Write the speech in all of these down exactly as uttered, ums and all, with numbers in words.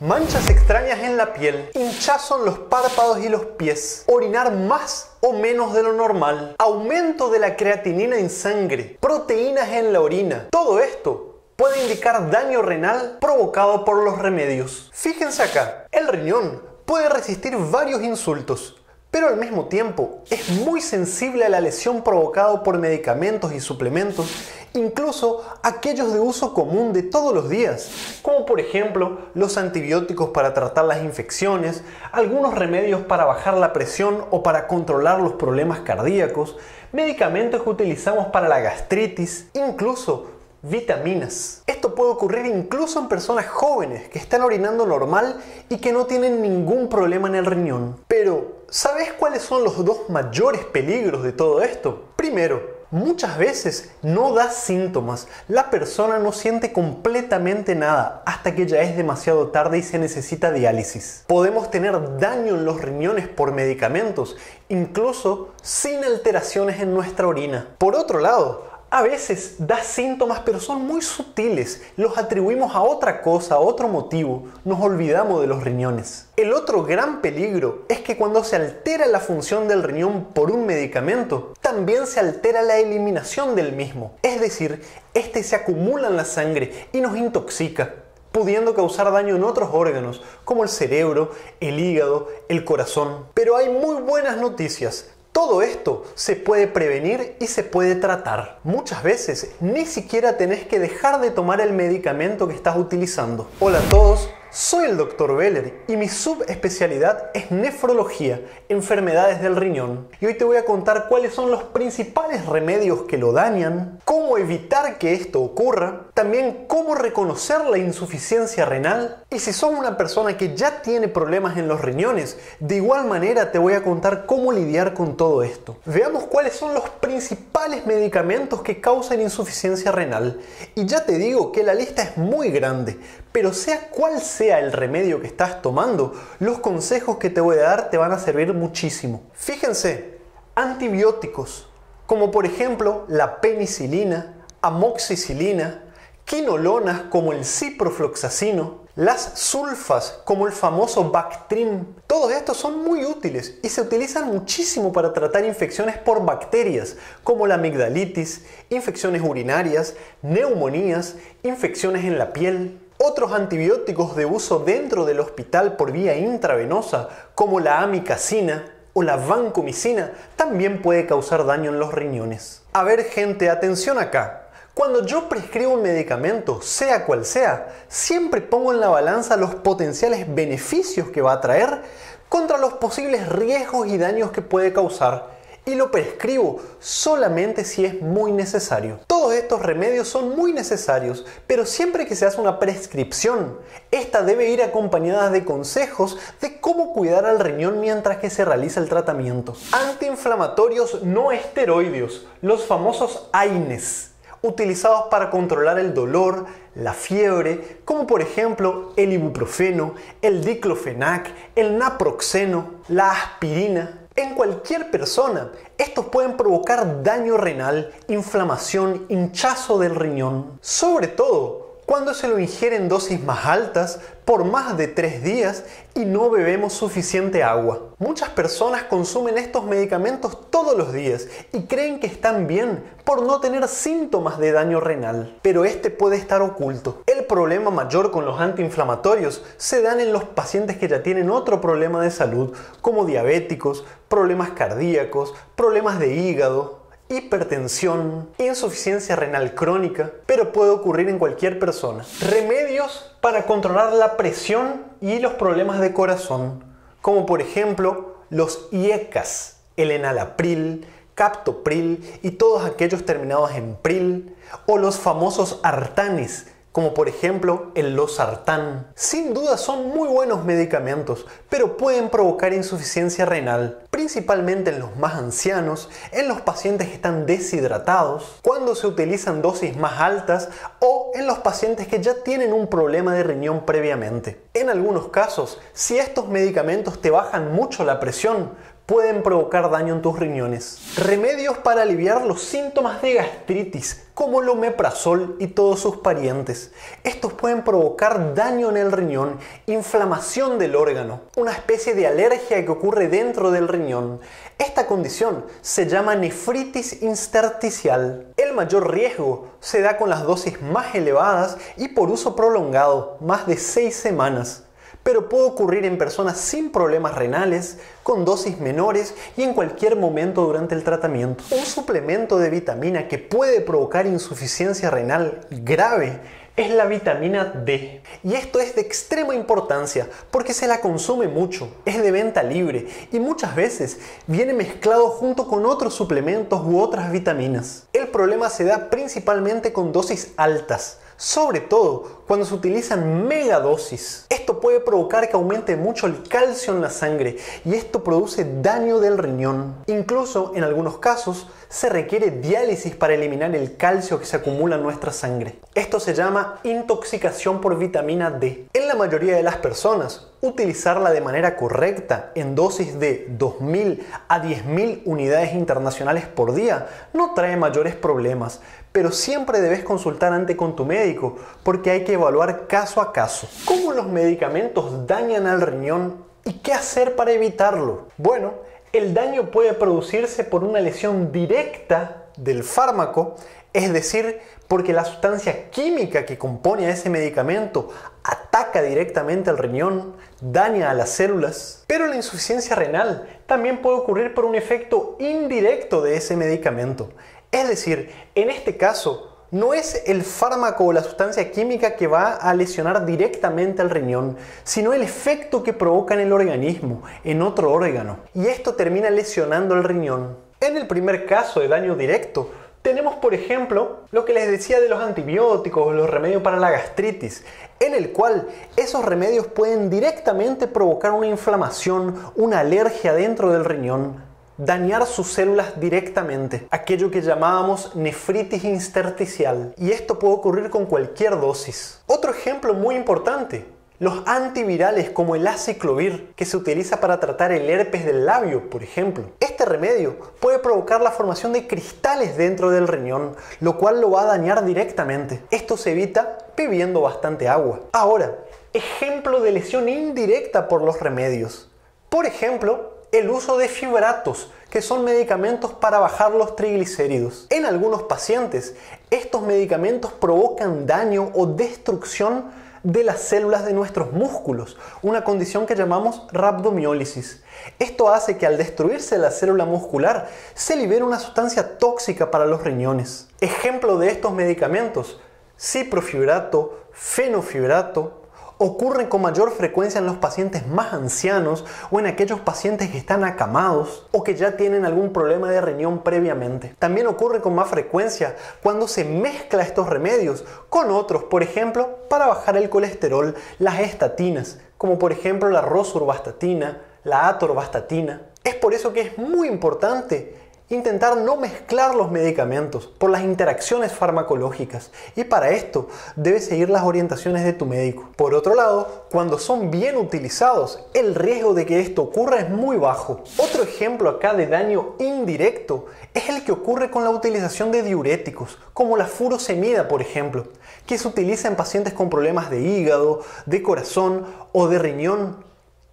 Manchas extrañas en la piel, hinchazón en los párpados y los pies, orinar más o menos de lo normal, aumento de la creatinina en sangre, proteínas en la orina. Todo esto puede indicar daño renal provocado por los remedios. Fíjense acá, el riñón puede resistir varios insultos, pero al mismo tiempo es muy sensible a la lesión provocada por medicamentos y suplementos, incluso aquellos de uso común de todos los días, como por ejemplo los antibióticos para tratar las infecciones, algunos remedios para bajar la presión o para controlar los problemas cardíacos, medicamentos que utilizamos para la gastritis, incluso vitaminas. Esto puede ocurrir incluso en personas jóvenes que están orinando normal y que no tienen ningún problema en el riñón. Pero, ¿sabes cuáles son los dos mayores peligros de todo esto? Primero, muchas veces no da síntomas, la persona no siente completamente nada hasta que ya es demasiado tarde y se necesita diálisis. Podemos tener daño en los riñones por medicamentos, incluso sin alteraciones en nuestra orina. Por otro lado, a veces da síntomas pero son muy sutiles, los atribuimos a otra cosa, a otro motivo, nos olvidamos de los riñones. El otro gran peligro es que cuando se altera la función del riñón por un medicamento, también se altera la eliminación del mismo, es decir, este se acumula en la sangre y nos intoxica, pudiendo causar daño en otros órganos, como el cerebro, el hígado, el corazón. Pero hay muy buenas noticias. Todo esto se puede prevenir y se puede tratar. Muchas veces ni siquiera tenés que dejar de tomar el medicamento que estás utilizando. Hola a todos, soy el doctor Veller y mi subespecialidad es nefrología, enfermedades del riñón. Y hoy te voy a contar cuáles son los principales remedios que lo dañan, cómo evitar que esto ocurra, también cómo reconocer la insuficiencia renal. Y si sos una persona que ya tiene problemas en los riñones, de igual manera te voy a contar cómo lidiar con todo esto. Veamos cuáles son los principales medicamentos que causan insuficiencia renal. Y ya te digo que la lista es muy grande, pero sea cual sea el remedio que estás tomando, los consejos que te voy a dar te van a servir muchísimo. Fíjense, antibióticos, como por ejemplo la penicilina, amoxicilina, quinolonas como el ciprofloxacino, las sulfas como el famoso bactrim. Todos estos son muy útiles y se utilizan muchísimo para tratar infecciones por bacterias como la amigdalitis, infecciones urinarias, neumonías, infecciones en la piel. Otros antibióticos de uso dentro del hospital por vía intravenosa, como la amicacina o la vancomicina, también puede causar daño en los riñones. A ver gente, atención acá. Cuando yo prescribo un medicamento, sea cual sea, siempre pongo en la balanza los potenciales beneficios que va a traer contra los posibles riesgos y daños que puede causar. Y lo prescribo solamente si es muy necesario. Todos estos remedios son muy necesarios, pero siempre que se hace una prescripción, esta debe ir acompañada de consejos de cómo cuidar al riñón mientras que se realiza el tratamiento. Antiinflamatorios no esteroideos, los famosos AINES, utilizados para controlar el dolor, la fiebre, como por ejemplo el ibuprofeno, el diclofenac, el naproxeno, la aspirina. En cualquier persona, estos pueden provocar daño renal, inflamación, hinchazo del riñón. Sobre todo, cuando se lo ingiere en dosis más altas, por más de tres días y no bebemos suficiente agua. Muchas personas consumen estos medicamentos todos los días y creen que están bien por no tener síntomas de daño renal. Pero este puede estar oculto. El problema mayor con los antiinflamatorios se dan en los pacientes que ya tienen otro problema de salud, como diabéticos, problemas cardíacos, problemas de hígado, hipertensión, insuficiencia renal crónica, pero puede ocurrir en cualquier persona. Remedios para controlar la presión y los problemas de corazón, como por ejemplo los IECAS, el enalapril, captopril y todos aquellos terminados en pril, o los famosos artanes, como por ejemplo el losartán. Sin duda son muy buenos medicamentos, pero pueden provocar insuficiencia renal, principalmente en los más ancianos, en los pacientes que están deshidratados, cuando se utilizan dosis más altas o en los pacientes que ya tienen un problema de riñón previamente. En algunos casos, si estos medicamentos te bajan mucho la presión, pueden provocar daño en tus riñones. Remedios para aliviar los síntomas de gastritis, como el omeprazol y todos sus parientes. Estos pueden provocar daño en el riñón, inflamación del órgano, una especie de alergia que ocurre dentro del riñón. Esta condición se llama nefritis intersticial. El mayor riesgo se da con las dosis más elevadas y por uso prolongado, más de seis semanas. Pero puede ocurrir en personas sin problemas renales, con dosis menores y en cualquier momento durante el tratamiento. Un suplemento de vitamina que puede provocar insuficiencia renal grave es la vitamina D. Y esto es de extrema importancia porque se la consume mucho, es de venta libre y muchas veces viene mezclado junto con otros suplementos u otras vitaminas. El problema se da principalmente con dosis altas, sobre todo cuando se utilizan megadosis. Esto puede provocar que aumente mucho el calcio en la sangre y esto produce daño del riñón. Incluso en algunos casos se requiere diálisis para eliminar el calcio que se acumula en nuestra sangre. Esto se llama intoxicación por vitamina D. En la mayoría de las personas, utilizarla de manera correcta en dosis de dos mil a diez mil unidades internacionales por día no trae mayores problemas, pero siempre debes consultar antes con tu médico porque hay que evaluar caso a caso. ¿Cómo los medicamentos dañan al riñón y qué hacer para evitarlo? Bueno, el daño puede producirse por una lesión directa del fármaco, es decir, porque la sustancia química que compone a ese medicamento ataca directamente al riñón, daña a las células. Pero la insuficiencia renal también puede ocurrir por un efecto indirecto de ese medicamento. Es decir, en este caso, no es el fármaco o la sustancia química que va a lesionar directamente al riñón, sino el efecto que provoca en el organismo, en otro órgano. Y esto termina lesionando el riñón. En el primer caso de daño directo, tenemos por ejemplo lo que les decía de los antibióticos o los remedios para la gastritis, en el cual esos remedios pueden directamente provocar una inflamación, una alergia dentro del riñón, dañar sus células directamente, aquello que llamábamos nefritis intersticial, y esto puede ocurrir con cualquier dosis. Otro ejemplo muy importante, los antivirales como el aciclovir, que se utiliza para tratar el herpes del labio, por ejemplo. Este remedio puede provocar la formación de cristales dentro del riñón, lo cual lo va a dañar directamente. Esto se evita bebiendo bastante agua. Ahora, ejemplo de lesión indirecta por los remedios. Por ejemplo, el uso de fibratos, que son medicamentos para bajar los triglicéridos. En algunos pacientes, estos medicamentos provocan daño o destrucción de las células de nuestros músculos, una condición que llamamos rabdomiólisis. Esto hace que al destruirse la célula muscular, se libere una sustancia tóxica para los riñones. Ejemplo de estos medicamentos, ciprofibrato, fenofibrato, ocurren con mayor frecuencia en los pacientes más ancianos o en aquellos pacientes que están acamados o que ya tienen algún problema de riñón previamente. También ocurre con más frecuencia cuando se mezcla estos remedios con otros, por ejemplo, para bajar el colesterol, las estatinas, como por ejemplo la rosuvastatina, la atorvastatina. Es por eso que es muy importante intentar no mezclar los medicamentos por las interacciones farmacológicas, y para esto debes seguir las orientaciones de tu médico. Por otro lado, cuando son bien utilizados, el riesgo de que esto ocurra es muy bajo. Otro ejemplo acá de daño indirecto es el que ocurre con la utilización de diuréticos, como la furosemida, por ejemplo, que se utiliza en pacientes con problemas de hígado, de corazón o de riñón,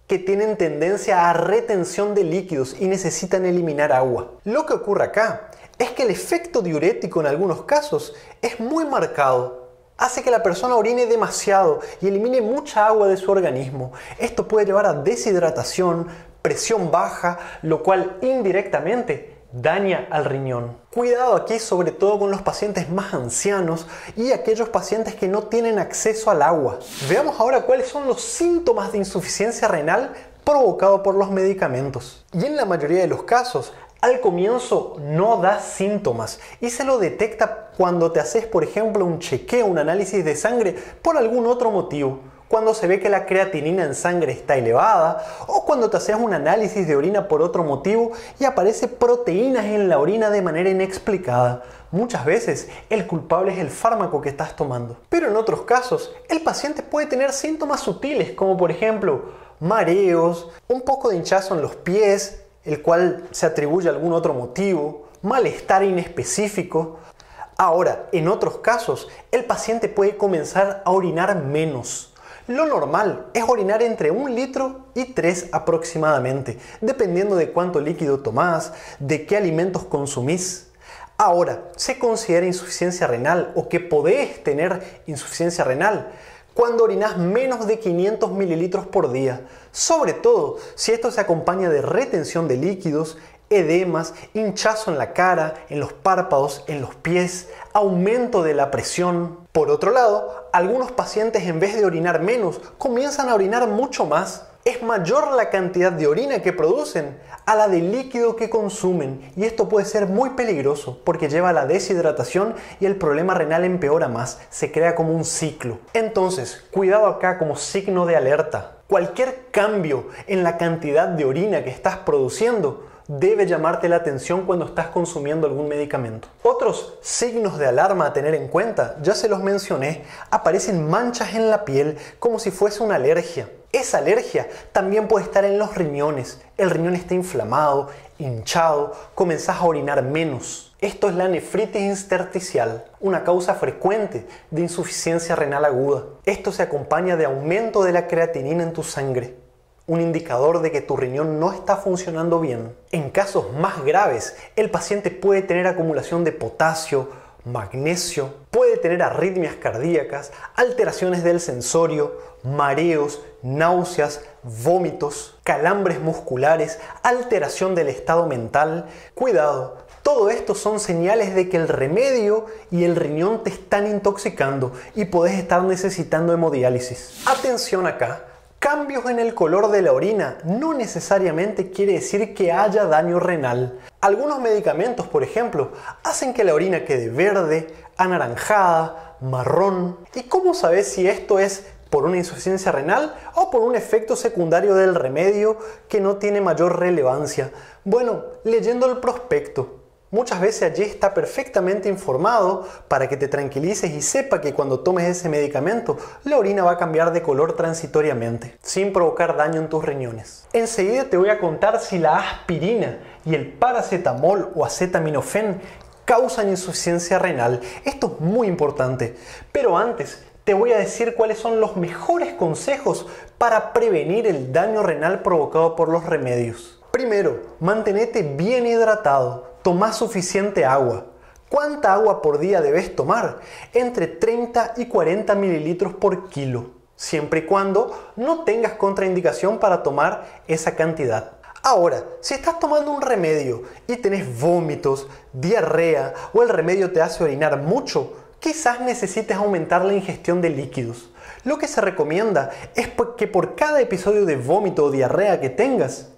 que tienen tendencia a retención de líquidos y necesitan eliminar agua. Lo que ocurre acá es que el efecto diurético en algunos casos es muy marcado. Hace que la persona orine demasiado y elimine mucha agua de su organismo. Esto puede llevar a deshidratación, presión baja, lo cual indirectamente daña al riñón. Cuidado aquí sobre todo con los pacientes más ancianos y aquellos pacientes que no tienen acceso al agua. Veamos ahora cuáles son los síntomas de insuficiencia renal provocado por los medicamentos. Y en la mayoría de los casos, al comienzo no da síntomas y se lo detecta cuando te haces, por ejemplo, un chequeo, un análisis de sangre por algún otro motivo, cuando se ve que la creatinina en sangre está elevada o cuando te haces un análisis de orina por otro motivo y aparece proteínas en la orina de manera inexplicada. Muchas veces el culpable es el fármaco que estás tomando. Pero en otros casos el paciente puede tener síntomas sutiles como por ejemplo mareos, un poco de hinchazo en los pies, el cual se atribuye a algún otro motivo, malestar inespecífico. Ahora, en otros casos, el paciente puede comenzar a orinar menos. Lo normal es orinar entre un litro y tres aproximadamente, dependiendo de cuánto líquido tomás, de qué alimentos consumís. Ahora, se considera insuficiencia renal o que podés tener insuficiencia renal cuando orinas menos de quinientos mililitros por día, sobre todo si esto se acompaña de retención de líquidos, edemas, hinchazo en la cara, en los párpados, en los pies, aumento de la presión. Por otro lado, algunos pacientes en vez de orinar menos, comienzan a orinar mucho más. Es mayor la cantidad de orina que producen a la de líquido que consumen, y esto puede ser muy peligroso porque lleva a la deshidratación y el problema renal empeora más, se crea como un ciclo. Entonces, cuidado acá como signo de alerta. Cualquier cambio en la cantidad de orina que estás produciendo debe llamarte la atención cuando estás consumiendo algún medicamento. Otros signos de alarma a tener en cuenta, ya se los mencioné, aparecen manchas en la piel como si fuese una alergia. Esa alergia también puede estar en los riñones. El riñón está inflamado, hinchado, comenzás a orinar menos. Esto es la nefritis intersticial, una causa frecuente de insuficiencia renal aguda. Esto se acompaña de aumento de la creatinina en tu sangre, un indicador de que tu riñón no está funcionando bien. En casos más graves, el paciente puede tener acumulación de potasio, magnesio, puede tener arritmias cardíacas, alteraciones del sensorio, mareos, náuseas, vómitos, calambres musculares, alteración del estado mental. Cuidado, todo esto son señales de que el remedio y el riñón te están intoxicando y podés estar necesitando hemodiálisis. Atención acá. Cambios en el color de la orina no necesariamente quiere decir que haya daño renal. Algunos medicamentos, por ejemplo, hacen que la orina quede verde, anaranjada, marrón. ¿Y cómo sabes si esto es por una insuficiencia renal o por un efecto secundario del remedio que no tiene mayor relevancia? Bueno, leyendo el prospecto. Muchas veces allí está perfectamente informado para que te tranquilices y sepa que cuando tomes ese medicamento la orina va a cambiar de color transitoriamente, sin provocar daño en tus riñones. Enseguida te voy a contar si la aspirina y el paracetamol o acetaminofén causan insuficiencia renal. Esto es muy importante, pero antes te voy a decir cuáles son los mejores consejos para prevenir el daño renal provocado por los remedios. Primero, mantenete bien hidratado. Toma suficiente agua. ¿Cuánta agua por día debes tomar? Entre treinta y cuarenta mililitros por kilo, siempre y cuando no tengas contraindicación para tomar esa cantidad. Ahora, si estás tomando un remedio y tenés vómitos, diarrea o el remedio te hace orinar mucho, quizás necesites aumentar la ingestión de líquidos. Lo que se recomienda es que por cada episodio de vómito o diarrea que tengas,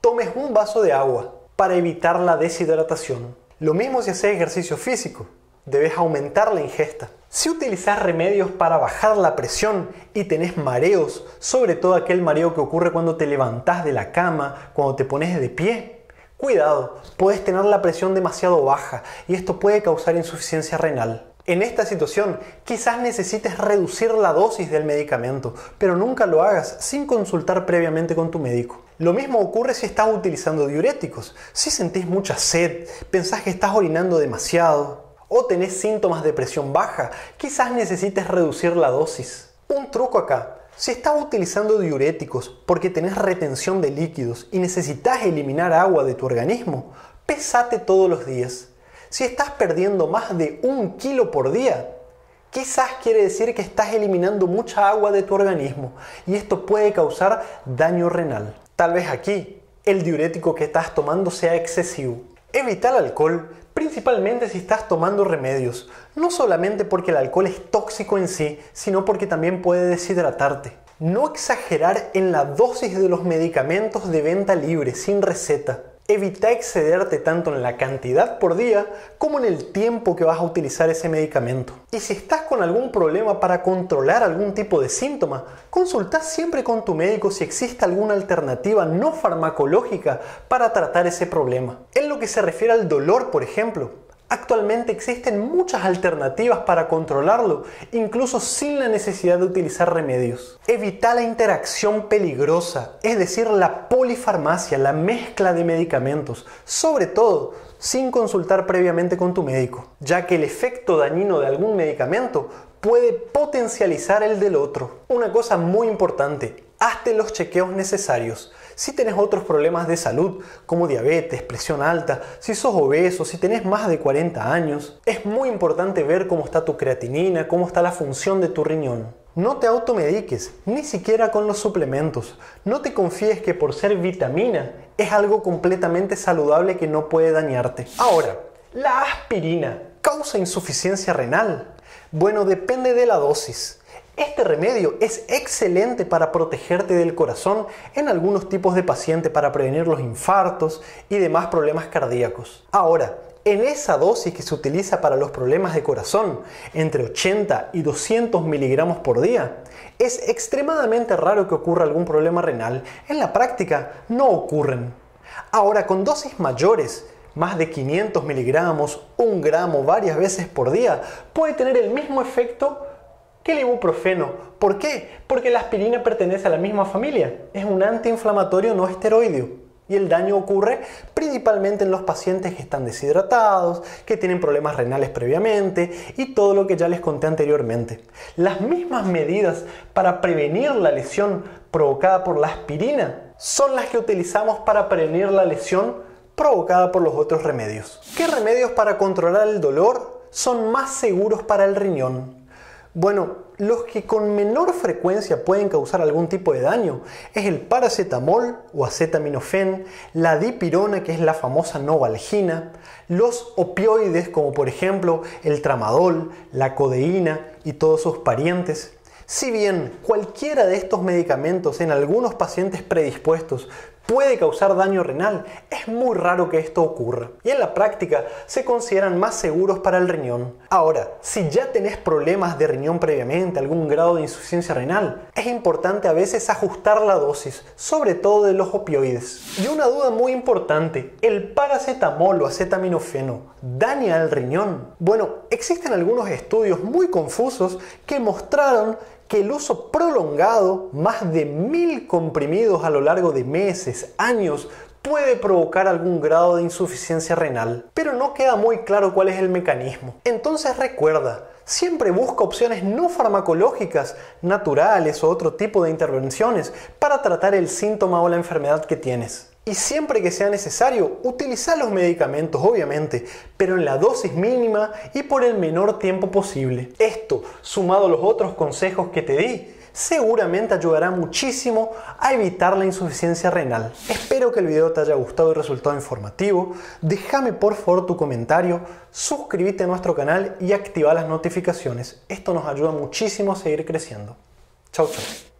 tomes un vaso de agua, para evitar la deshidratación. Lo mismo si haces ejercicio físico, debes aumentar la ingesta. Si utilizas remedios para bajar la presión y tenés mareos, sobre todo aquel mareo que ocurre cuando te levantás de la cama, cuando te pones de pie, cuidado, puedes tener la presión demasiado baja y esto puede causar insuficiencia renal. En esta situación, quizás necesites reducir la dosis del medicamento, pero nunca lo hagas sin consultar previamente con tu médico. Lo mismo ocurre si estás utilizando diuréticos. Si sentís mucha sed, pensás que estás orinando demasiado o tenés síntomas de presión baja, quizás necesites reducir la dosis. Un truco acá. Si estás utilizando diuréticos porque tenés retención de líquidos y necesitas eliminar agua de tu organismo, pesate todos los días. Si estás perdiendo más de un kilo por día, quizás quiere decir que estás eliminando mucha agua de tu organismo y esto puede causar daño renal. Tal vez aquí el diurético que estás tomando sea excesivo. Evita el alcohol, principalmente si estás tomando remedios, no solamente porque el alcohol es tóxico en sí, sino porque también puede deshidratarte. No exagerar en la dosis de los medicamentos de venta libre, sin receta. Evita excederte tanto en la cantidad por día como en el tiempo que vas a utilizar ese medicamento. Y si estás con algún problema para controlar algún tipo de síntoma, consulta siempre con tu médico si existe alguna alternativa no farmacológica para tratar ese problema. En lo que se refiere al dolor, por ejemplo, actualmente existen muchas alternativas para controlarlo, incluso sin la necesidad de utilizar remedios. Evita la interacción peligrosa, es decir, la polifarmacia, la mezcla de medicamentos, sobre todo sin consultar previamente con tu médico, ya que el efecto dañino de algún medicamento puede potencializar el del otro. Una cosa muy importante, hazte los chequeos necesarios. Si tenés otros problemas de salud, como diabetes, presión alta, si sos obeso, si tenés más de cuarenta años, es muy importante ver cómo está tu creatinina, cómo está la función de tu riñón. No te automediques, ni siquiera con los suplementos. No te confíes que por ser vitamina es algo completamente saludable que no puede dañarte. Ahora, la aspirina, ¿causa insuficiencia renal? Bueno, depende de la dosis. Este remedio es excelente para protegerte del corazón en algunos tipos de pacientes, para prevenir los infartos y demás problemas cardíacos. Ahora, en esa dosis que se utiliza para los problemas de corazón, entre ochenta y doscientos miligramos por día, es extremadamente raro que ocurra algún problema renal. En la práctica no ocurren. Ahora, con dosis mayores, más de quinientos miligramos, un gramo, varias veces por día, puede tener el mismo efecto que el ibuprofeno. ¿Por qué? Porque la aspirina pertenece a la misma familia. Es un antiinflamatorio no esteroideo. Y el daño ocurre principalmente en los pacientes que están deshidratados, que tienen problemas renales previamente y todo lo que ya les conté anteriormente. Las mismas medidas para prevenir la lesión provocada por la aspirina son las que utilizamos para prevenir la lesión provocada por los otros remedios. ¿Qué remedios para controlar el dolor son más seguros para el riñón? Bueno, los que con menor frecuencia pueden causar algún tipo de daño es el paracetamol o acetaminofén, la dipirona, que es la famosa novalgina, los opioides como por ejemplo el tramadol, la codeína y todos sus parientes. Si bien cualquiera de estos medicamentos en algunos pacientes predispuestos puede causar daño renal, es muy raro que esto ocurra y en la práctica se consideran más seguros para el riñón. Ahora, si ya tenés problemas de riñón previamente, algún grado de insuficiencia renal, es importante a veces ajustar la dosis, sobre todo de los opioides. Y una duda muy importante, ¿el paracetamol o acetaminofeno daña al riñón? Bueno, existen algunos estudios muy confusos que mostraron que el uso prolongado, más de mil comprimidos a lo largo de meses, años, puede provocar algún grado de insuficiencia renal, pero no queda muy claro cuál es el mecanismo. Entonces recuerda, siempre busca opciones no farmacológicas, naturales o otro tipo de intervenciones para tratar el síntoma o la enfermedad que tienes. Y siempre que sea necesario, utiliza los medicamentos, obviamente, pero en la dosis mínima y por el menor tiempo posible. Esto, sumado a los otros consejos que te di, seguramente ayudará muchísimo a evitar la insuficiencia renal. Espero que el video te haya gustado y resultado informativo. Déjame por favor tu comentario, suscríbete a nuestro canal y activa las notificaciones. Esto nos ayuda muchísimo a seguir creciendo. Chau, chau.